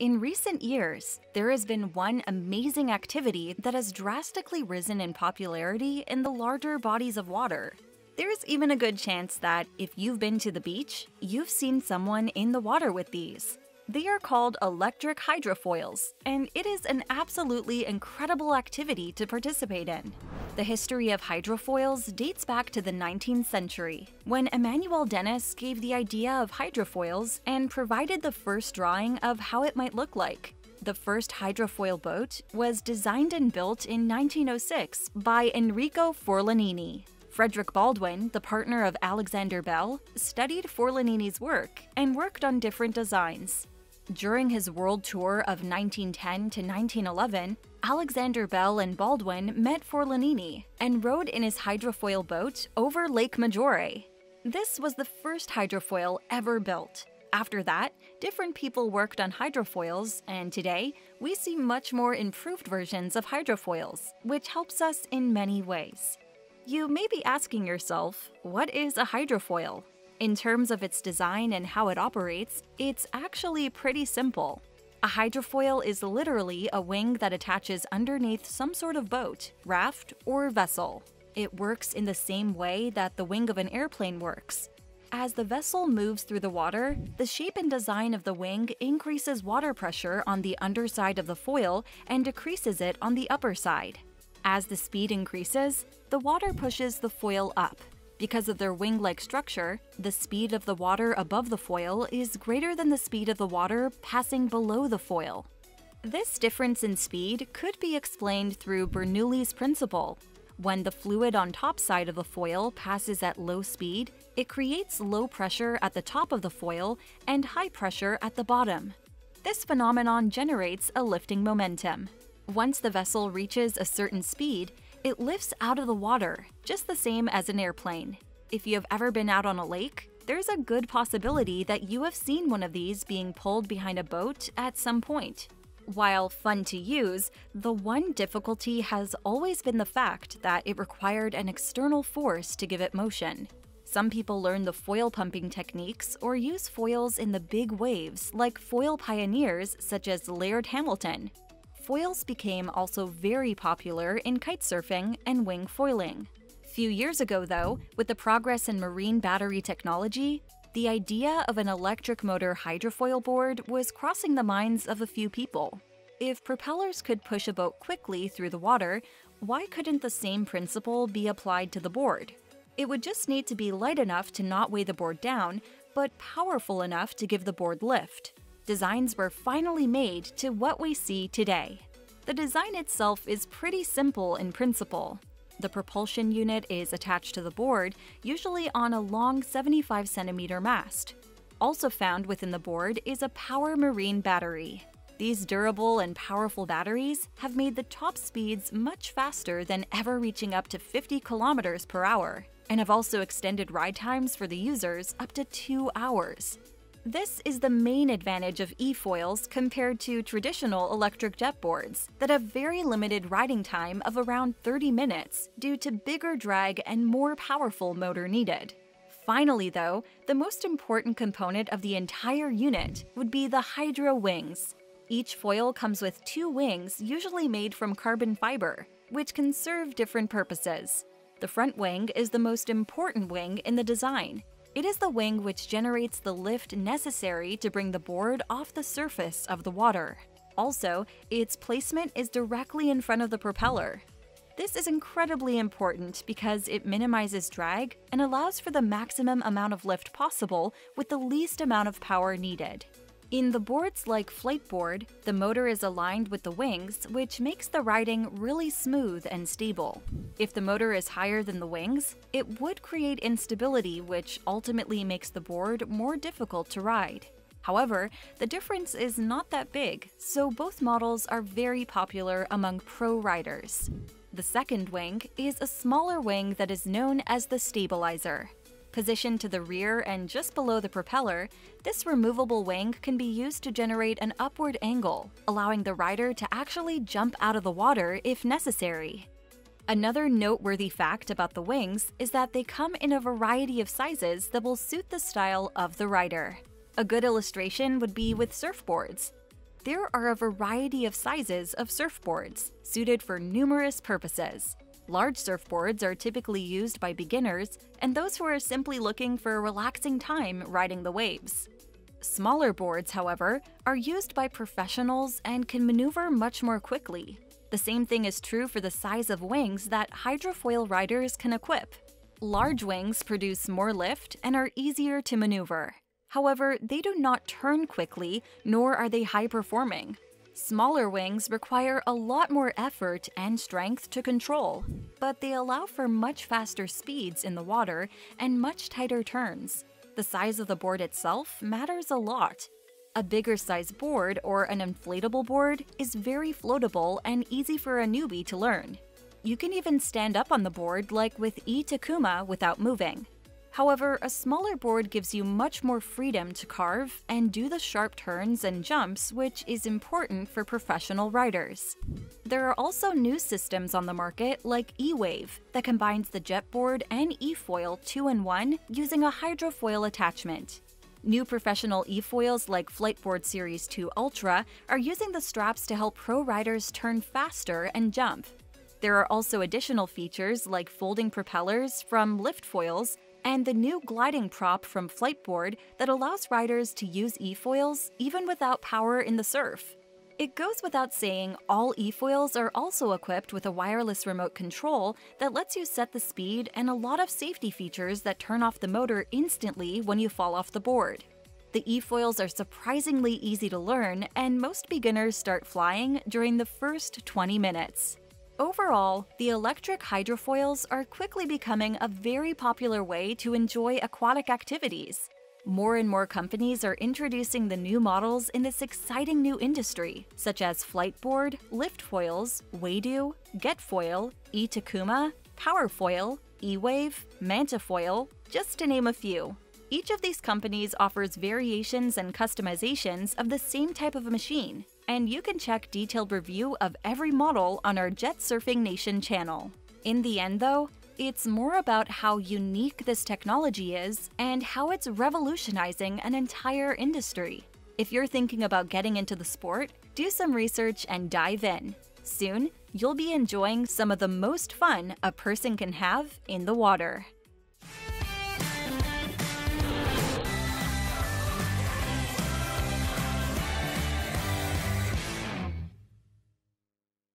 In recent years, there has been one amazing activity that has drastically risen in popularity in the larger bodies of water. There's even a good chance that if you've been to the beach, you've seen someone in the water with these. They are called electric hydrofoils, and it is an absolutely incredible activity to participate in. The history of hydrofoils dates back to the 19th century, when Emmanuel Dennis gave the idea of hydrofoils and provided the first drawing of how it might look like. The first hydrofoil boat was designed and built in 1906 by Enrico Forlanini. Frederick Baldwin, the partner of Alexander Bell, studied Forlanini's work and worked on different designs. During his world tour of 1910 to 1911, Alexander Bell and Baldwin met Forlanini and rode in his hydrofoil boat over Lake Maggiore. This was the first hydrofoil ever built. After that, different people worked on hydrofoils, and today, we see much more improved versions of hydrofoils, which helps us in many ways. You may be asking yourself, what is a hydrofoil? In terms of its design and how it operates, it's actually pretty simple. A hydrofoil is literally a wing that attaches underneath some sort of boat, raft, or vessel. It works in the same way that the wing of an airplane works. As the vessel moves through the water, the shape and design of the wing increases water pressure on the underside of the foil and decreases it on the upper side. As the speed increases, the water pushes the foil up. Because of their wing-like structure, the speed of the water above the foil is greater than the speed of the water passing below the foil. This difference in speed could be explained through Bernoulli's principle. When the fluid on top side of the foil passes at low speed, it creates low pressure at the top of the foil and high pressure at the bottom. This phenomenon generates a lifting momentum. Once the vessel reaches a certain speed, it lifts out of the water, just the same as an airplane. If you have ever been out on a lake, there's a good possibility that you have seen one of these being pulled behind a boat at some point. While fun to use, the one difficulty has always been the fact that it required an external force to give it motion. Some people learn the foil pumping techniques or use foils in the big waves like foil pioneers such as Laird Hamilton. Foils became also very popular in kitesurfing and wing foiling. Few years ago though, with the progress in marine battery technology, the idea of an electric motor hydrofoil board was crossing the minds of a few people. If propellers could push a boat quickly through the water, why couldn't the same principle be applied to the board? It would just need to be light enough to not weigh the board down, but powerful enough to give the board lift. Designs were finally made to what we see today. The design itself is pretty simple in principle. The propulsion unit is attached to the board, usually on a long 75-centimeter mast. Also found within the board is a power marine battery. These durable and powerful batteries have made the top speeds much faster than ever, reaching up to 50 km/h, and have also extended ride times for the users up to 2 hours. This is the main advantage of E-Foils compared to traditional electric jet boards that have very limited riding time of around 30 minutes due to bigger drag and more powerful motor needed. Finally though, the most important component of the entire unit would be the hydro wings. Each foil comes with 2 wings usually made from carbon fiber, which can serve different purposes. The front wing is the most important wing in the design. It is the wing which generates the lift necessary to bring the board off the surface of the water. Also, its placement is directly in front of the propeller. This is incredibly important because it minimizes drag and allows for the maximum amount of lift possible with the least amount of power needed. In the boards like Fliteboard, the motor is aligned with the wings, which makes the riding really smooth and stable. If the motor is higher than the wings, it would create instability, which ultimately makes the board more difficult to ride. However, the difference is not that big, so both models are very popular among pro riders. The second wing is a smaller wing that is known as the stabilizer. Positioned to the rear and just below the propeller, this removable wing can be used to generate an upward angle, allowing the rider to actually jump out of the water if necessary. Another noteworthy fact about the wings is that they come in a variety of sizes that will suit the style of the rider. A good illustration would be with surfboards. there are a variety of sizes of surfboards, suited for numerous purposes. Large surfboards are typically used by beginners and those who are simply looking for a relaxing time riding the waves. Smaller boards, however, are used by professionals and can maneuver much more quickly. The same thing is true for the size of wings that hydrofoil riders can equip. Large wings produce more lift and are easier to maneuver. However, they do not turn quickly, nor are they high-performing. Smaller wings require a lot more effort and strength to control, but they allow for much faster speeds in the water and much tighter turns. The size of the board itself matters a lot. A bigger size board or an inflatable board is very floatable and easy for a newbie to learn. You can even stand up on the board like with Itakuma without moving. However, a smaller board gives you much more freedom to carve and do the sharp turns and jumps, which is important for professional riders. There are also new systems on the market like E-Wave that combines the JetBoard and E-Foil 2-in-1 using a hydrofoil attachment. New professional E-Foils like Fliteboard Series 2 Ultra are using the straps to help pro riders turn faster and jump. There are also additional features like folding propellers from Liftfoils and the new gliding prop from Fliteboard that allows riders to use E-Foils even without power in the surf. It goes without saying all E-Foils are also equipped with a wireless remote control that lets you set the speed and a lot of safety features that turn off the motor instantly when you fall off the board. The E-Foils are surprisingly easy to learn, and most beginners start flying during the first 20 minutes. Overall, the electric hydrofoils are quickly becoming a very popular way to enjoy aquatic activities. More and more companies are introducing the new models in this exciting new industry, such as Fliteboard, Liftfoils, Waidu, Getfoil, Itakuma, Powerfoil, E-Wave, Mantafoil, just to name a few. Each of these companies offers variations and customizations of the same type of machine, and you can check detailed review of every model on our JetSurfing Nation channel. In the end though, it's more about how unique this technology is and how it's revolutionizing an entire industry. If you're thinking about getting into the sport, do some research and dive in. Soon, you'll be enjoying some of the most fun a person can have in the water.